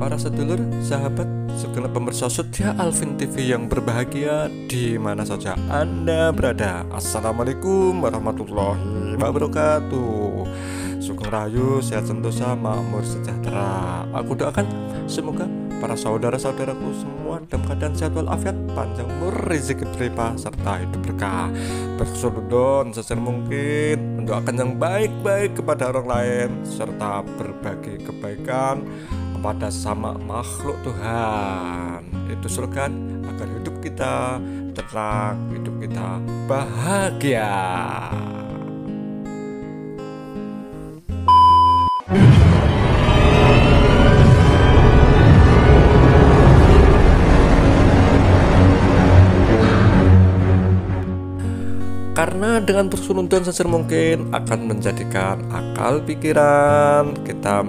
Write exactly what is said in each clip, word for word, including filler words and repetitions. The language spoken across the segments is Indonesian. para sedulur, sahabat, segala pemirsa setia Alvin T V yang berbahagia di mana saja Anda berada. Assalamualaikum warahmatullahi wabarakatuh. Sugeng Rahayu, sehat sentosa, makmur sejahtera. Aku doakan semoga para saudara-saudaraku semua dalam keadaan sehat walafiat, panjang umur, rezeki berlimpah serta hidup berkah. Bersudon seser mungkin mendoakan yang baik-baik kepada orang lain serta berbagi kebaikan kepada sesama makhluk Tuhan. Itu serukan agar hidup kita tenang, hidup kita bahagia. Karena dengan bersununtan seser mungkin akan menjadikan akal pikiran kita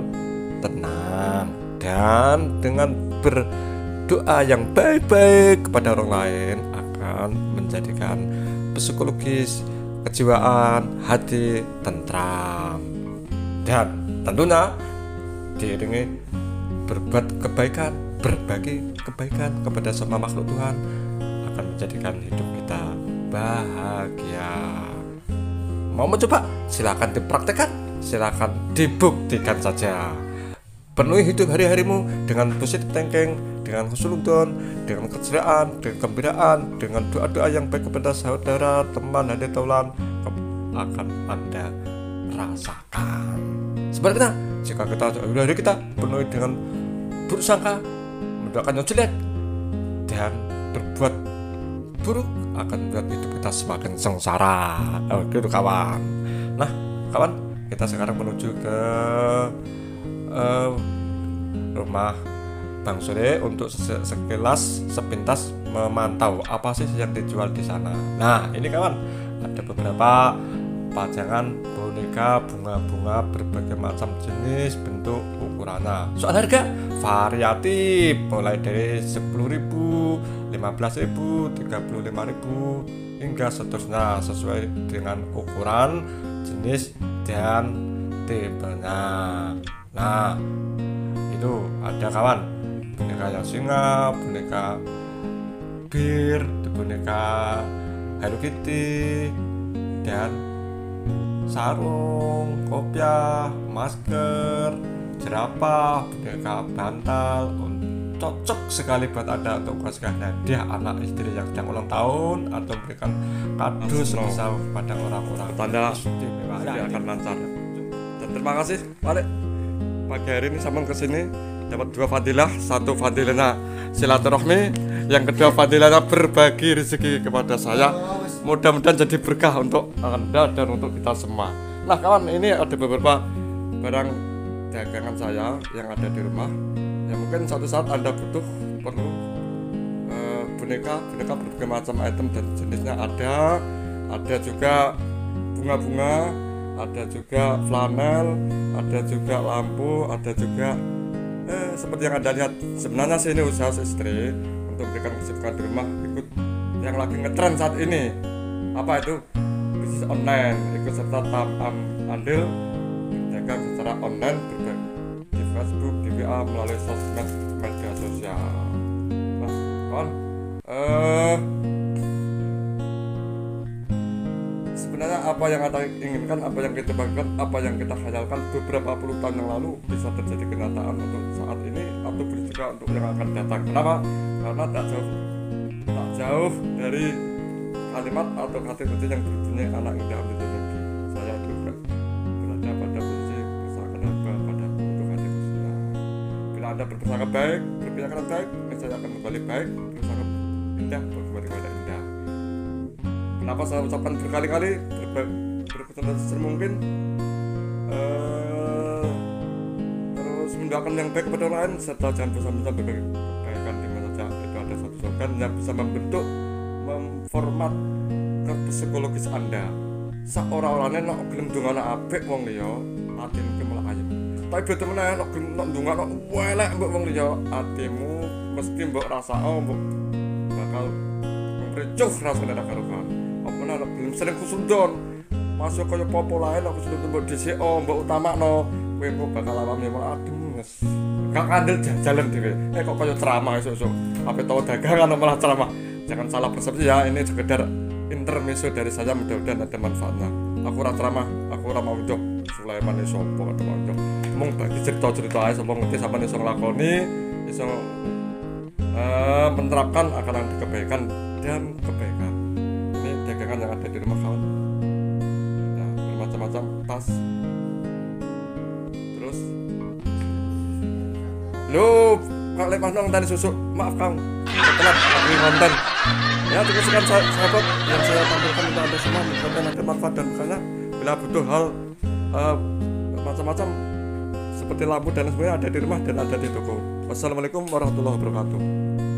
tenang, dan dengan berdoa yang baik-baik kepada orang lain akan menjadikan psikologis kejiwaan hati tentram, dan tentunya diiringi berbuat kebaikan, berbagi kebaikan kepada sesama makhluk Tuhan akan menjadikan hidup kita bahagia. Mau mencoba? Silakan dipraktekkan, silakan dibuktikan saja. Penuhi hidup hari-harimu dengan positif thinking, dengan khusnudon, dengan keceriaan, dengan kegembiraan, dengan doa-doa yang baik kepada saudara, teman, dan taulan akan Anda rasakan. Sebenarnya jika kita hari-hari kita penuhi dengan buruk sangka, mendoakan yang jelek, dan berbuat buruk, akan membuat hidup kita semakin sengsara. Oke tuh kawan. Nah kawan, kita sekarang menuju ke uh, rumah Bang Sule untuk sekilas sepintas memantau apa sih yang dijual di sana. Nah ini kawan, ada beberapa pajangan boneka bunga-bunga berbagai macam jenis, bentuk, ukurannya. Soal harga variatif, mulai dari sepuluh ribu, lima belas ribu, tiga puluh lima ribu hingga seterusnya sesuai dengan ukuran, jenis, dan tipenya. Nah, itu ada kawan, boneka yang singa, boneka bir, boneka Hello Kitty, dan sarung, kopiah, masker, jerapah, boneka bantal. Cocok sekali buat Anda untuk kasih hadiah anak istri yang sedang ulang tahun, atau berikan kado sebesar pada orang-orang tanda istimewa. Dia akan lancar. Dan terima kasih Pak, pagi hari ini sampean kesini dapat dua fadilah. Satu fadilahnya silaturahmi, yang kedua fadilahnya berbagi rezeki kepada saya. Mudah-mudahan jadi berkah untuk Anda dan untuk kita semua. Nah kawan, ini ada beberapa barang dagangan saya yang ada di rumah, yang mungkin suatu saat Anda butuh, perlu e, boneka, boneka berbagai macam item dan jenisnya ada. Ada juga bunga-bunga, ada juga flanel, ada juga lampu, ada juga eh, seperti yang Anda lihat. Sebenarnya sih ini usaha istri untuk memberikan kesibukan di rumah, ikut yang lagi ngetren saat ini, apa itu bisnis online, ikut serta tam andil dagang secara online berbagi di Facebook, di W A, melalui sosmed media sosial. Nah kawan, uh, sebenarnya apa yang kita inginkan, apa yang kita banggakan, apa yang kita khayalkan beberapa puluh tahun yang lalu bisa terjadi kenyataan untuk saat ini, atau juga untuk yang akan datang. Kenapa? Karena tak jauh tak jauh dari kalimat atau kata kunci yang berbunyi anak indah itu lagi. Saya juga berada pada posisi bersangka hamba pada kebutuhan yang sudah. Bila Anda berpersangka baik, berpikiran baik, saya akan kembali baik. Bersangka indah, berkembali pada indah. Kenapa saya ucapkan berkali-kali, berpesan semungkin, uh, terus mendoakan yang baik kepada orang lain serta jangan bosan-bosan berbagi kebaikan di mana saja itu ada satu slogan yang bisa membentuk, memformat ke psikologis Anda. Seorang-orangnya nak gelem ndongakno apik wong liya, atimu malah ayem. Tapi betul meneh nak gelem ndongakno elek mbok wong liya, atimu mesti mbok rasakno mbok bakal mrecuh rasane ra karuan. Apa nek gelem sering kusundon, masuk kaya popo lae nek kusundon mbok dhisik mbok utamakno, kowe bakal alami atimu nges. gak kandel jalan dhewe. Eh kok kaya ceramah esuk-esuk. Apa tau dagangan malah ceramah. Jangan salah persepsi ya, ini sekedar intermezzo dari saya, mudah-mudahan ada manfaatnya. Aku ora ceramah, aku ora mau njok Sulaiman e sapa kok njok. Mung bagi cerita-cerita ae sapa ngerti sampeyan iso nglakoni, iso eh menerapkan akan ada kebaikan dan kebaikan. Ini dagangan yang ada di rumah kawan. Ya, bermacam-macam tas. Terus lu Kak Lepas Nong tadi susuk, maaf kamu telat lagi konten. Ya cukup sekian sahabat yang saya tampilkan untuk anda semua. Konten ada manfaat dan bukannya bila butuh hal uh, macam-macam seperti lampu dan sebagainya ada di rumah dan ada di toko. Wassalamualaikum warahmatullahi wabarakatuh.